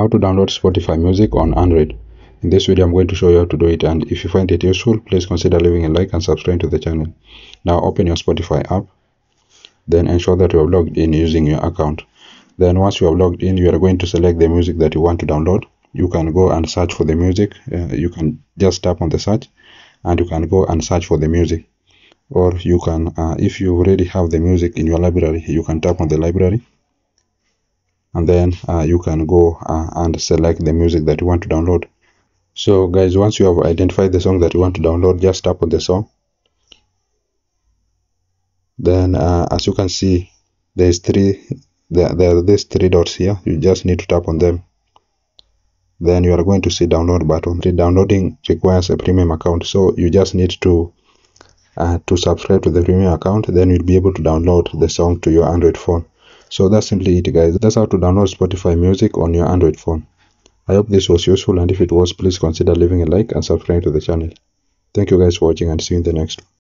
How to download Spotify music on Android. In this video I'm going to show you how to do it, and if you find it useful, please consider leaving a like and subscribe to the channel. Now open your Spotify app, then ensure that you have logged in using your account. Then once you have logged in, you are going to select the music that you want to download. You can go and search for the music. You can just tap on the search and you can go and search for the music, or you can if you already have the music in your library, you can tap on the library and then you can go and select the music that you want to download. So guys, once you have identified the song that you want to download, just tap on the song. Then as you can see, there are these three dots here. You just need to tap on them. Then you are going to see download button. The downloading requires a premium account, so you just need to subscribe to the premium account, then you'll be able to download the song to your Android phone. So that's simply it, guys. That's how to download Spotify music on your Android phone. I hope this was useful, and if it was, please consider leaving a like and subscribe to the channel. Thank you guys for watching, and see you in the next one.